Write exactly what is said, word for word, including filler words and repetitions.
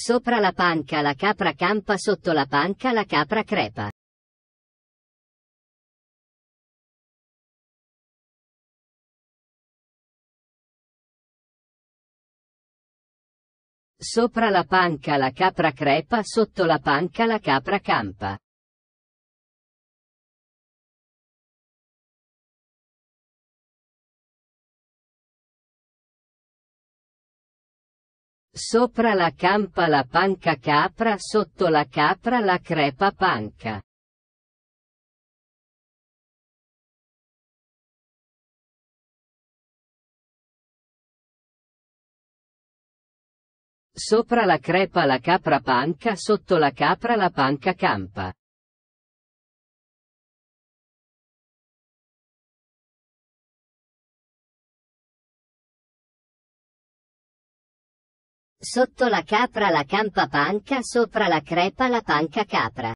Sopra la panca la capra campa, sotto la panca la capra crepa. Sopra la panca la capra crepa, sotto la panca la capra campa. Sopra la campa la panca capra, sotto la capra la crepa panca. Sopra la crepa la capra panca, sotto la capra la panca campa. Sotto la capra la campa panca, sopra la crepa la panca capra.